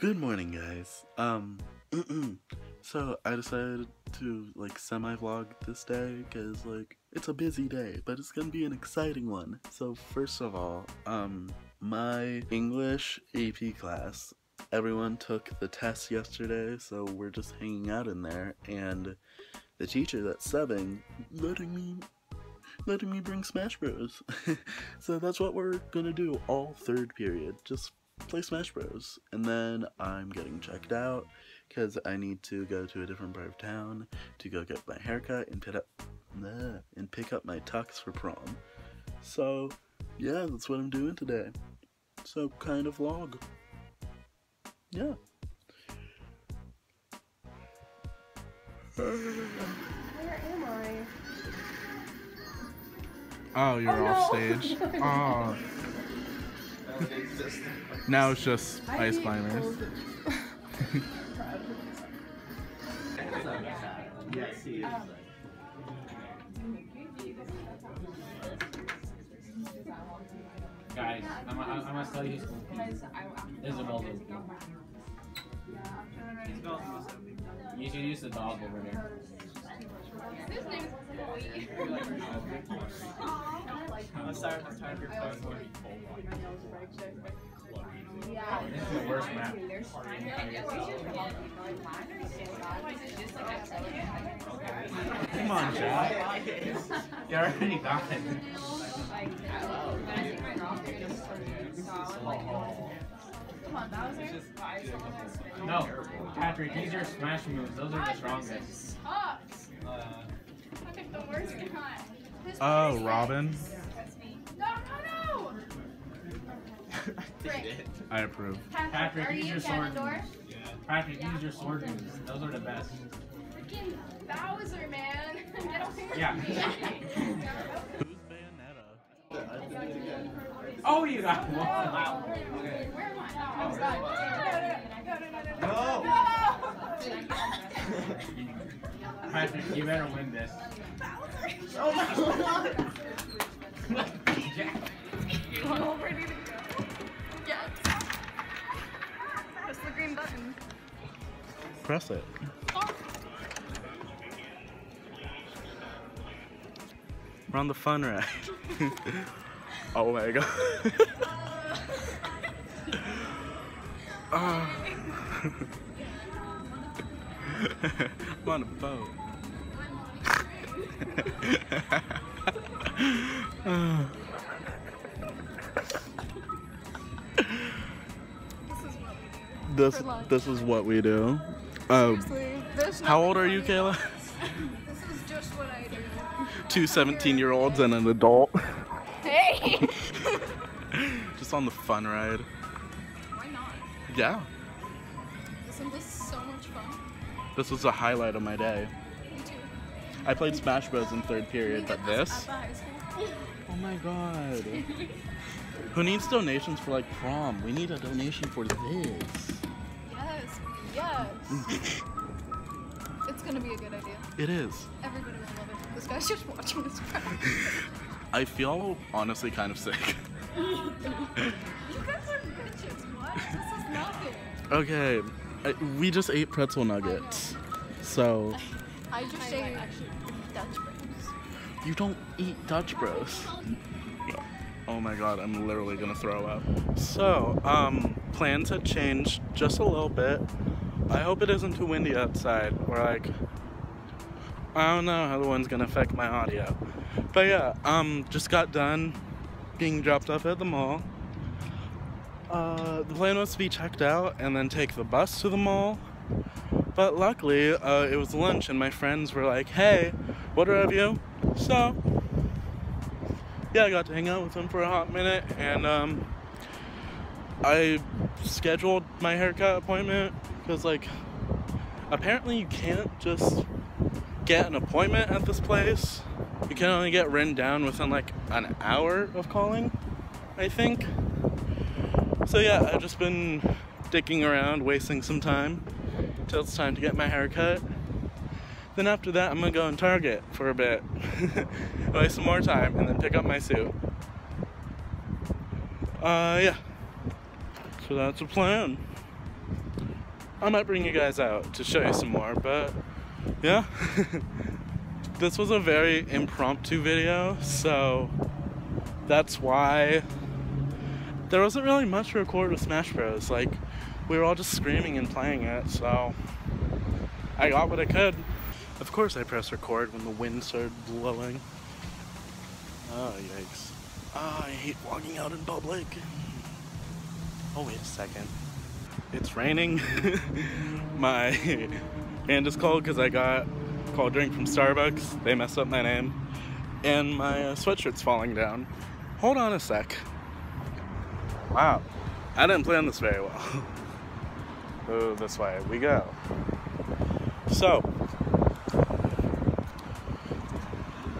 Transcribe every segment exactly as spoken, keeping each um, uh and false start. Good morning, guys. Um, so I decided to like semi-vlog this day because like it's a busy day, but it's gonna be an exciting one. So first of all, um, my English A P class. Everyone took the test yesterday, so we're just hanging out in there, and the teacher that's subbing letting me letting me bring Smash Bros. So that's what we're gonna do all third period. Just play Smash Bros. And then I'm getting checked out because I need to go to a different part of town to go get my haircut and pick up bleh, and pick up my tux for prom. So yeah, that's what I'm doing today. So kind of vlog. Yeah. Where am I? Oh, you're oh, off no. stage. Oh. Now it's just Ice Climbers. Guys, I must tell you, Isabel's. You should use the dog over there. His name is Chloe. I'm sorry, I'm tired of your phone. Yeah. This is the worst map. Come on, Jack. You already got it. Come on, Bowser. No, Patrick, these are smash moves. Those are the strongest. Uh, oh, Robin. No, no, no! I, did it. I approve. Patrick, Patrick use you your sword. Yeah. Patrick, yeah. Use your sword moves. Those are the best. Freaking Bowser, man! Get over here. Yeah. Who's Bayonetta? Oh, you got one! Wow. Okay. Where am I? Oh, I'm stuck. No! No! No! No! No! No! No! No! No! No! Patrick, you better win this. Oh my god! We're ready to go. Yes. Press the green button. Press it. Oh. We're on the fun ride. Oh my god. Oh. I'm on a boat. Oh. This is what we do. This, this is what we do. Um, how old are you, Kayla? This is just what I do. Two seventeen-year-olds and an adult. Hey! Just on the fun ride. Why not? Yeah. Isn't this so much fun? This was a highlight of my day. Me too. I played Smash Bros in third period, but this? Oh my god. Who needs donations for like prom? We need a donation for this. Yes, yes. It's gonna be a good idea. It is. Everybody will love it. This guy's just watching this prom. I feel honestly kind of sick. You guys are bitches, what? This is nothing. Okay. I, we just ate pretzel nuggets, so... I just ate Dutch Bros. You don't eat Dutch Bros. Oh my god, I'm literally gonna throw up. So, um, plans had changed just a little bit. I hope it isn't too windy outside, or like... I don't know how the wind's gonna affect my audio. But yeah, um, just got done being dropped off at the mall. Uh, the plan was to be checked out and then take the bus to the mall, but luckily uh, it was lunch and my friends were like, hey, what are you? So yeah, I got to hang out with them for a hot minute, and um, I scheduled my haircut appointment because like apparently you can't just get an appointment at this place. You can only get written down within like an hour of calling, I think. So yeah, I've just been dicking around, wasting some time, till it's time to get my haircut. Then after that, I'm gonna go in Target for a bit, waste some more time, and then pick up my suit. Uh, yeah. So that's the plan. I might bring you guys out to show you some more, but yeah. This was a very impromptu video, so that's why there wasn't really much to record with Smash Bros. Like, we were all just screaming and playing it, so I got what I could. Of course I pressed record when the wind started blowing. Oh, yikes. Oh, I hate walking out in public. Oh, wait a second. It's raining. My hand is cold because I got cold drink from Starbucks. They messed up my name. And my uh, sweatshirt's falling down. Hold on a sec. Wow. I didn't plan this very well. Oh, this way we go. So,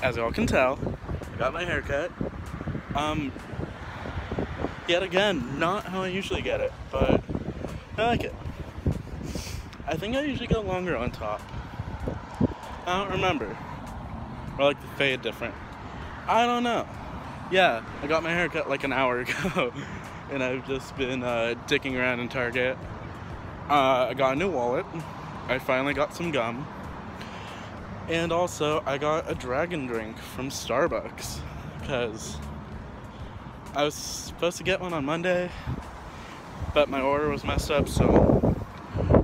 as y'all can tell, I got my haircut. Um, yet again, not how I usually get it, but I like it. I think I usually go longer on top. I don't remember. Or like the fade different. I don't know. Yeah, I got my haircut like an hour ago, and I've just been uh, dicking around in Target. Uh, I got a new wallet. I finally got some gum. And also, I got a dragon drink from Starbucks, because I was supposed to get one on Monday, but my order was messed up, so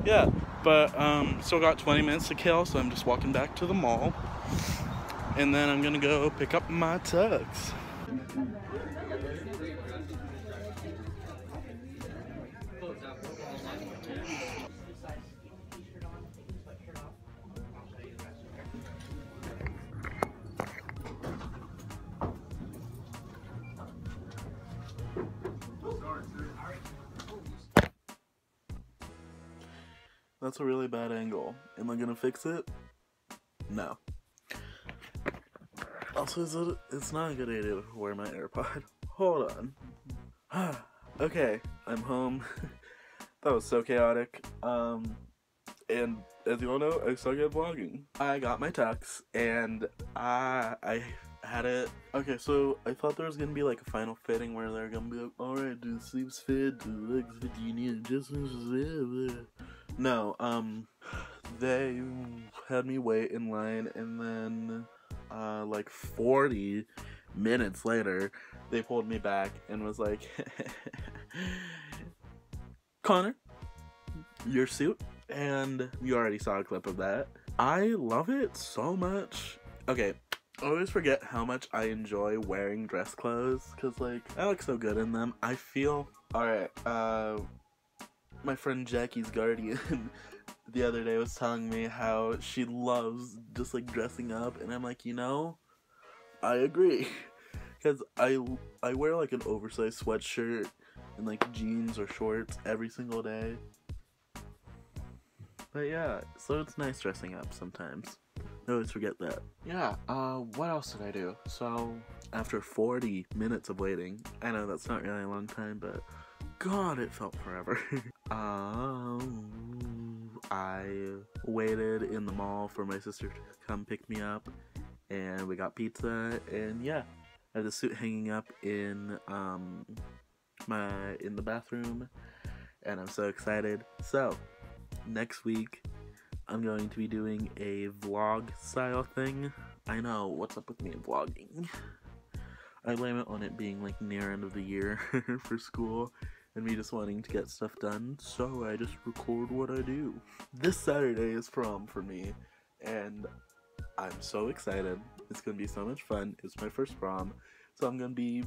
yeah. But um, still got twenty minutes to kill, so I'm just walking back to the mall, and then I'm gonna go pick up my tux. That's a really bad angle. Am I gonna fix it? No. Also, is it, it's not a good idea to wear my AirPod. Hold on. Okay, I'm home. That was so chaotic. Um, and as you all know, I suck at vlogging. I got my tux, and I, I had it. Okay, so I thought there was gonna be like a final fitting where they're gonna be like, alright, do the sleeves fit, do the legs fit, do you need adjustments? No, um, they had me wait in line, and then, uh, like forty minutes later, they pulled me back and was like, Connor, your suit, and you already saw a clip of that. I love it so much. Okay, I always forget how much I enjoy wearing dress clothes, because, like, I look so good in them. I feel, alright, uh... my friend Jackie's guardian the other day was telling me how she loves just like dressing up, and I'm like, you know, I agree, because I I wear like an oversized sweatshirt and like jeans or shorts every single day. But yeah, so it's nice dressing up sometimes. I always forget that. Yeah, uh, what else did I do? So after forty minutes of waiting, I know that's not really a long time, but God, it felt forever. um, I waited in the mall for my sister to come pick me up, and we got pizza, and yeah, I had the suit hanging up in um my in the bathroom, and I'm so excited. So next week, I'm going to be doing a vlog style thing. I know, what's up with me and vlogging? I blame it on it being like near end of the year for school, and me just wanting to get stuff done, so I just record what I do. This Saturday is prom for me, and I'm so excited. It's gonna be so much fun. It's my first prom, so I'm gonna be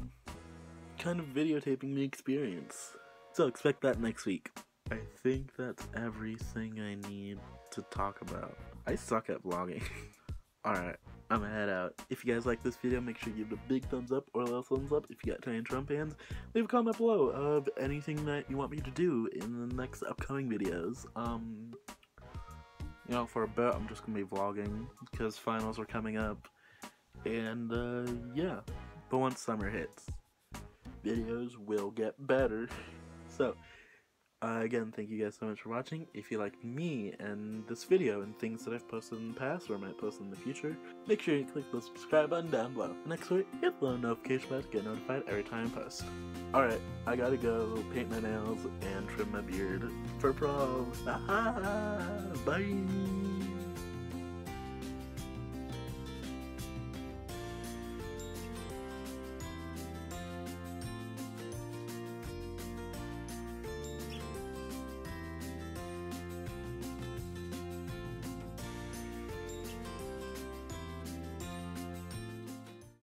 kind of videotaping the experience. So expect that next week. I think that's everything I need to talk about. I suck at vlogging. Alright, I'm gonna head out. If you guys like this video, make sure you give it a big thumbs up or a little thumbs up. If you got tiny Trump hands, leave a comment below of anything that you want me to do in the next upcoming videos. Um, you know, for a bit, I'm just gonna be vlogging because finals are coming up, and uh, yeah. But once summer hits, videos will get better. So, Uh, again, thank you guys so much for watching. If you like me and this video and things that I've posted in the past or might post in the future, make sure you click the subscribe button down below. And next week, hit the notification bell to get notified every time I post. Alright, I gotta go paint my nails and trim my beard for prom. Aha! Bye!